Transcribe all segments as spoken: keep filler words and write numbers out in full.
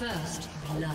First blood.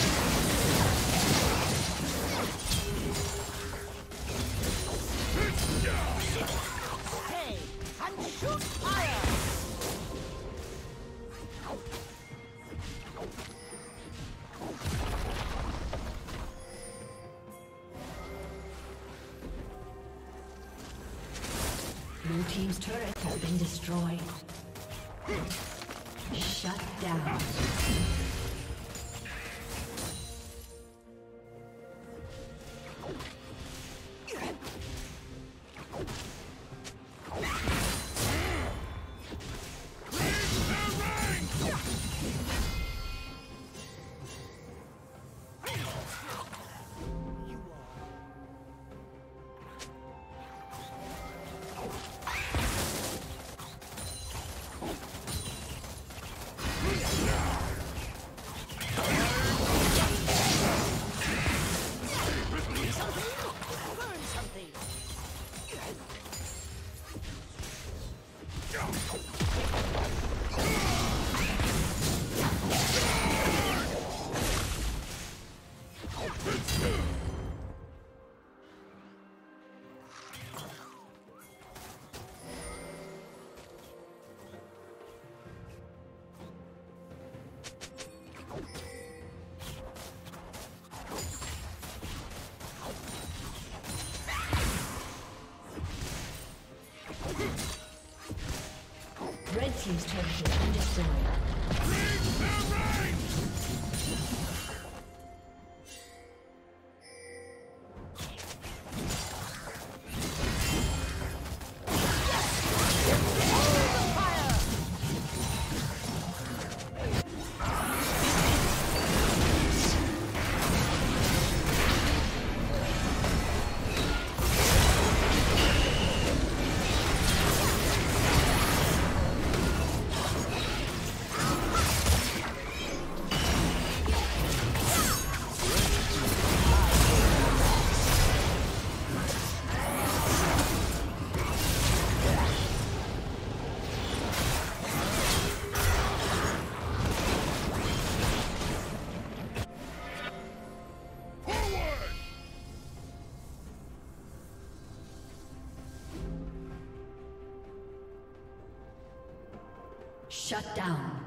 and shoot fire. Blue team's turret has been destroyed. Shut down. Team's turret has been shut down.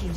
Team's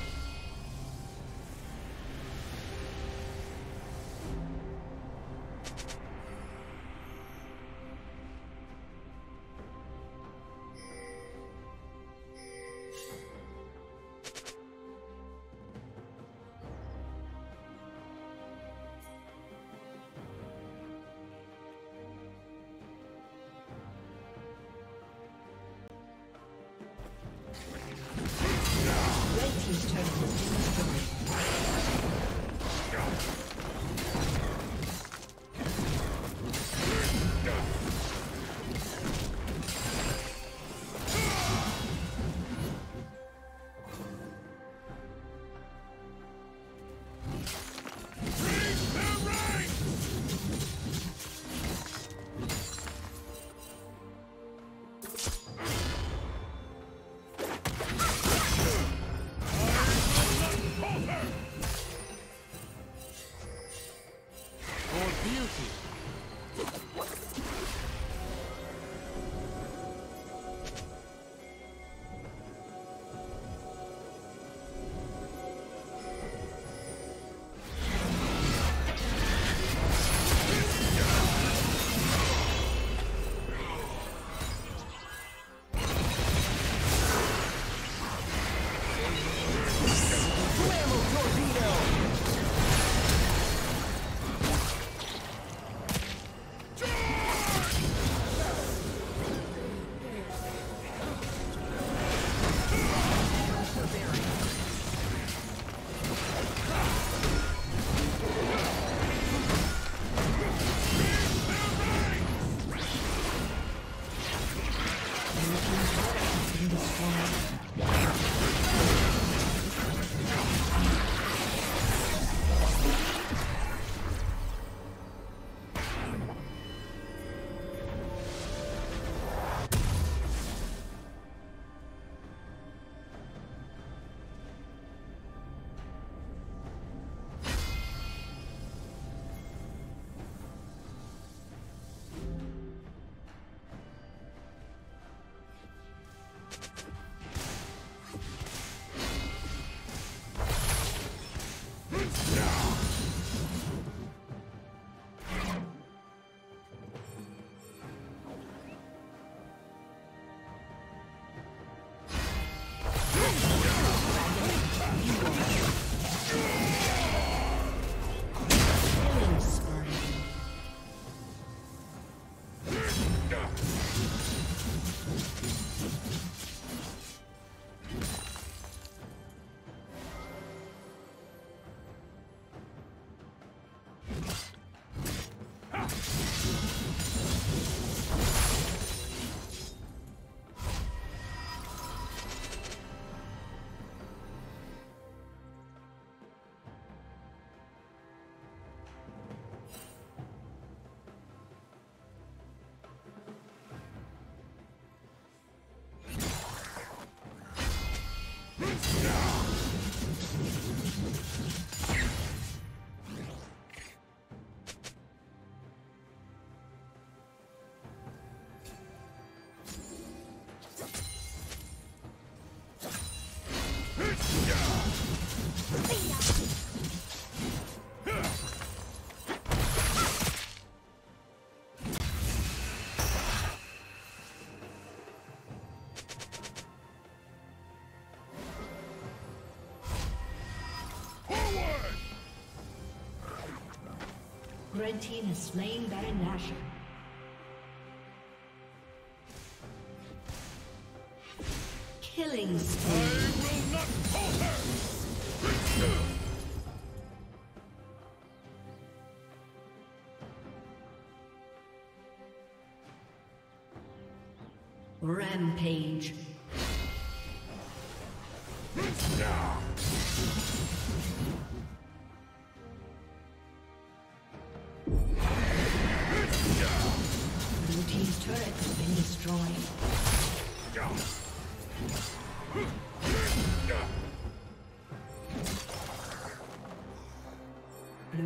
Red team's turret Red team has slain Baron Nashor. Killing spree. I will not hold her! Rampage. Blue team's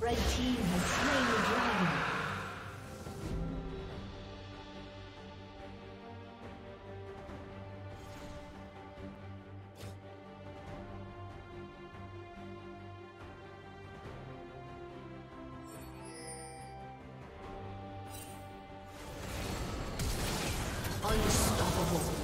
Red team has slain the dragon. Unstoppable.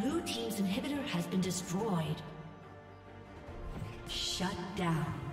Blue team's inhibitor has been destroyed. Shut down.